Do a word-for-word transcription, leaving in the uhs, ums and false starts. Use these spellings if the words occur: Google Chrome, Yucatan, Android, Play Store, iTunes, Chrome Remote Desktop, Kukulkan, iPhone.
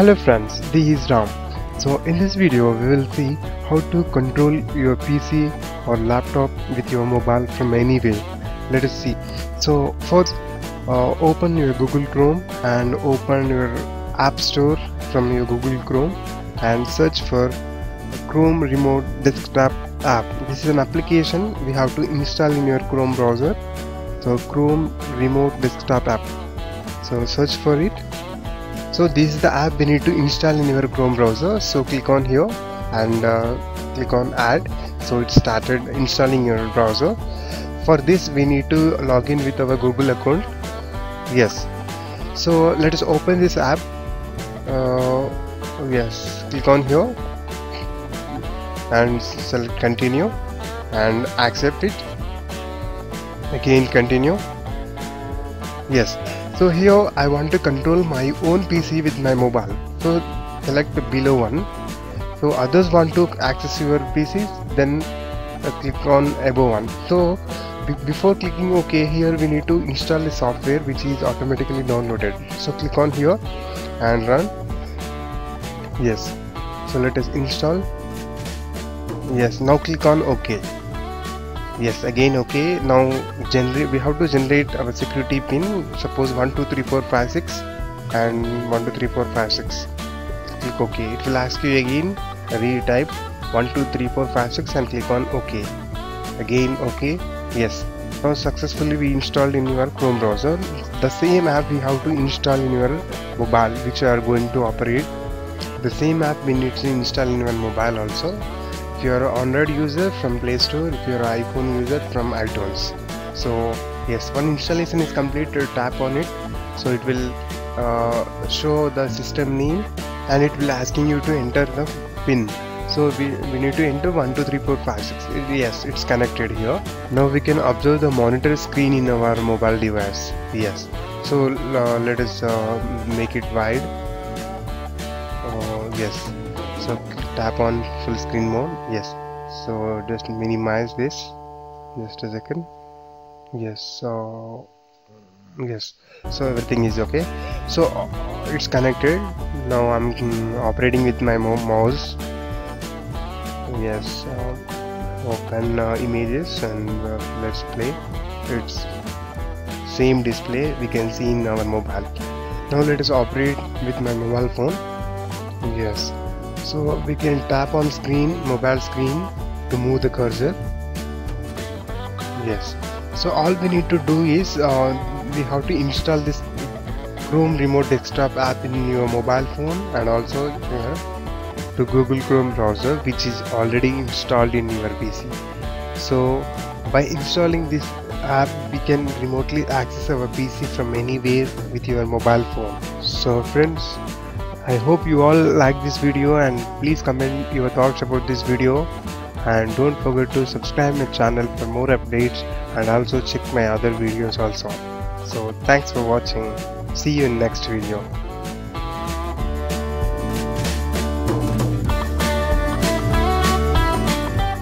Hello friends, this is Ram. So in this video we will see how to control your P C or laptop with your mobile from anywhere. Let us see. So first uh, open your Google Chrome and open your App Store from your Google Chrome and search for Chrome Remote Desktop app. This is an application we have to install in your Chrome browser. So Chrome Remote Desktop app. So search for it. So this is the app we need to install in your Chrome browser, so click on here and uh, click on add. So it started installing your browser. For this we need to log in with our Google account. Yes, so let us open this app. Uh, yes, click on here and select continue and accept it. Again continue. Yes. So here I want to control my own P C with my mobile. So select below one. So others want to access your P C, then click on above one. So before clicking OK, here we need to install the software which is automatically downloaded. So click on here and run. Yes. So let us install. Yes. Now click on OK. Yes, again okay. Now generate, we have to generate our security pin, suppose one two three four five six and one two three four five six. Click OK. It will ask you again, retype one two three four five six and click on OK. Again OK. Yes, now successfully we installed in your Chrome browser. The same app we have to install in your mobile which are going to operate. The same app we need to install in your mobile also. If you are Android user, from Play Store. If you are iPhone user, from iTunes. So yes, one installation is complete. Tap on it, so it will uh, show the system name and it will asking you to enter the pin. So we, we need to enter one two three four five six. Yes, it's connected here. Now we can observe the monitor screen in our mobile device. Yes. So uh, let us uh, make it wide. Uh, yes. So tap on full screen mode. Yes, so just minimize this, just a second. Yes, so yes, so everything is okay. So it's connected. Now I'm operating with my mouse. Yes, uh, open uh, images and uh, let's play. It's same display we can see in our mobile. Now let us operate with my mobile phone. Yes. So we can tap on screen, mobile screen, to move the cursor. Yes. So all we need to do is uh, we have to install this Chrome Remote Desktop app in your mobile phone and also uh, to Google Chrome browser, which is already installed in your P C. So by installing this app we can remotely access our P C from anywhere with your mobile phone. So friends, I hope you all like this video and please comment your thoughts about this video and don't forget to subscribe my channel for more updates and also check my other videos also. So thanks for watching. See you in next video.